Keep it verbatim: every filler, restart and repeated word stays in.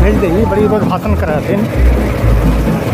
भेज देंगे बड़ी बहुत भाषण करा थे।